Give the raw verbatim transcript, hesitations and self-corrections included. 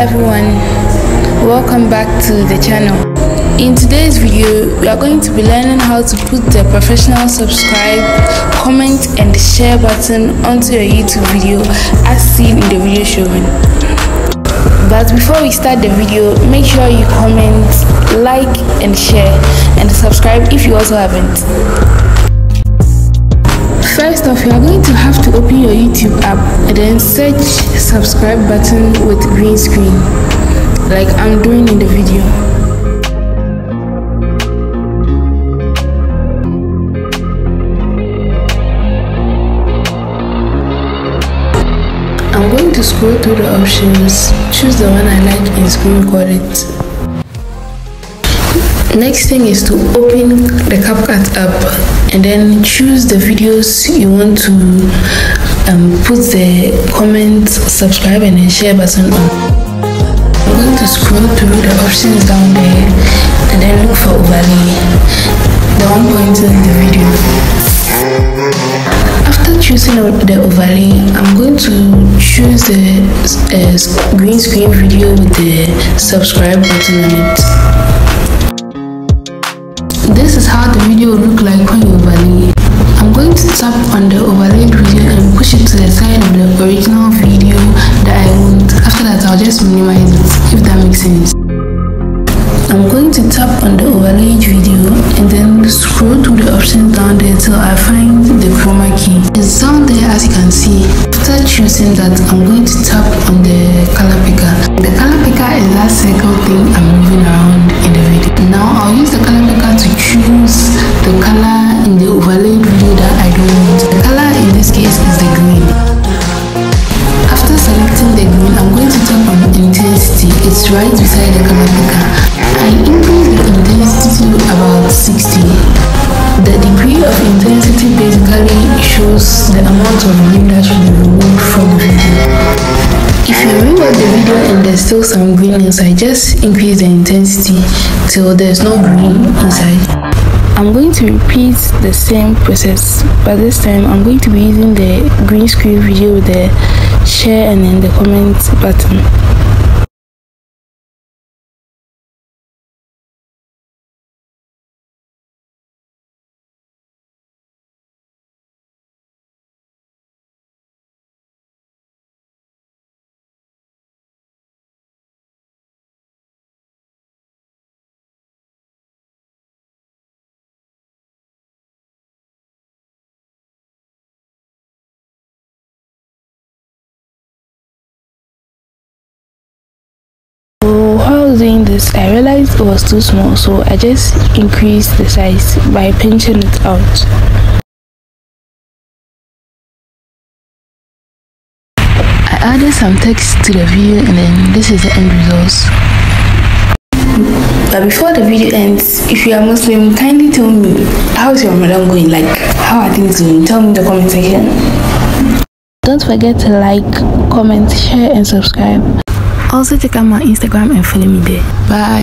everyone, welcome back to the channel. In today's video we are going to be learning how to put the professional subscribe, comment and share button onto your YouTube video as seen in the video showing. But before we start the video, make sure you comment, like and share, and subscribe if you also haven't. First off, you are going to have to open your YouTube app and then search subscribe button with green screen like I'm doing in the video. I'm going to scroll through the options, choose the one I like and screen record it. Next thing is to open the CapCut app and then choose the videos you want to um, put the comment, subscribe and then share button on. I'm going to scroll through the options down there and then look for overlay, the one pointed in the video. After choosing the overlay, I'm going to choose the uh, green screen video with the subscribe button on it. This is how the video will look like when you overlay. I'm going to tap on the overlaid video and push it to the side of the original video that I want. After that, I'll just minimize it, if that makes sense. I'm going to tap on the overlaid video and then scroll through the options down there till I find the chroma key. It's down there as you can see. After choosing that, I'm going to tap on the color picker. The color picker is that circle thing I'm moving around in the video. Now I'll use the color picker to choose the color in the overlay video that I don't want. The color in this case is the green. After selecting the green, I'm going to tap on intensity. It's right beside the color picker. I increase the intensity to about sixty. The degree of intensity basically shows the amount of green that should be removed from the video. If you rewatch the video and there's still some green inside, just increase the intensity till there's no green inside. I'm going to repeat the same process, but this time I'm going to be using the green screen video with the share and then the comment button. Doing this, I realized it was too small, so I just increased the size by pinching it out. I added some text to the video and then this is the end results. But before the video ends, if you are Muslim, kindly tell me, how's your Ramadan going? Like, how are things doing? Tell me in the comment section. Don't forget to like, comment, share and subscribe. Also check out my Instagram and follow me there. Bye.